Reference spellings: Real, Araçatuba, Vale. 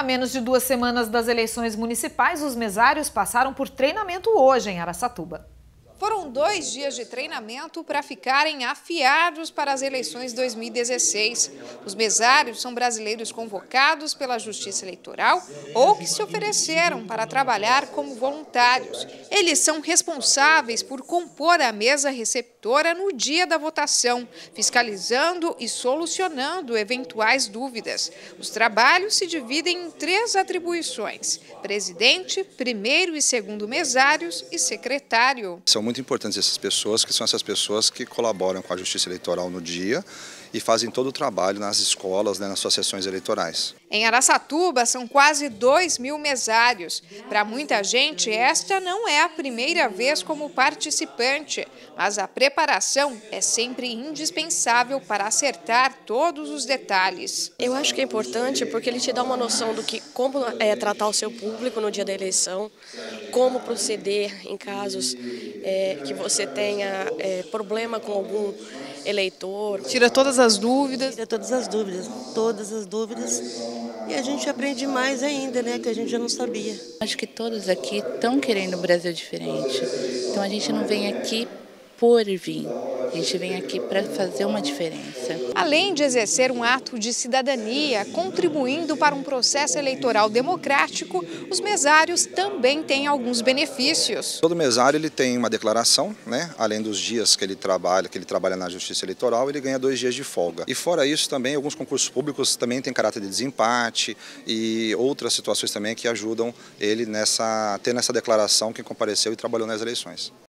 A menos de 2 semanas das eleições municipais, os mesários passaram por treinamento hoje em Araçatuba. Foram 2 dias de treinamento para ficarem afiados para as eleições 2016. Os mesários são brasileiros convocados pela Justiça Eleitoral ou que se ofereceram para trabalhar como voluntários. Eles são responsáveis por compor a mesa receptora no dia da votação, fiscalizando e solucionando eventuais dúvidas. Os trabalhos se dividem em 3 atribuições: presidente, primeiro e segundo mesários e secretário. Muito importantes essas pessoas, que são essas pessoas que colaboram com a Justiça Eleitoral no dia e fazem todo o trabalho nas escolas, né, nas suas sessões eleitorais. Em Araçatuba são quase 2.000 mesários. Para muita gente, esta não é a primeira vez como participante, mas a preparação é sempre indispensável para acertar todos os detalhes. Eu acho que é importante porque ele te dá uma noção do que como tratar o seu público no dia da eleição, como proceder em casos que você tenha problema com algum eleitor. Tira todas as dúvidas. Tira todas as dúvidas, e a gente aprende mais ainda, né, que a gente já não sabia. Acho que todos aqui estão querendo um Brasil diferente, então a gente não vem aqui por vir. A gente vem aqui para fazer uma diferença. Além de exercer um ato de cidadania, contribuindo para um processo eleitoral democrático, os mesários também têm alguns benefícios. Todo mesário ele tem uma declaração, né? Além dos dias que ele trabalha na Justiça Eleitoral, ele ganha 2 dias de folga. E fora isso também, alguns concursos públicos também têm caráter de desempate e outras situações também que ajudam ele nessa declaração que compareceu e trabalhou nas eleições.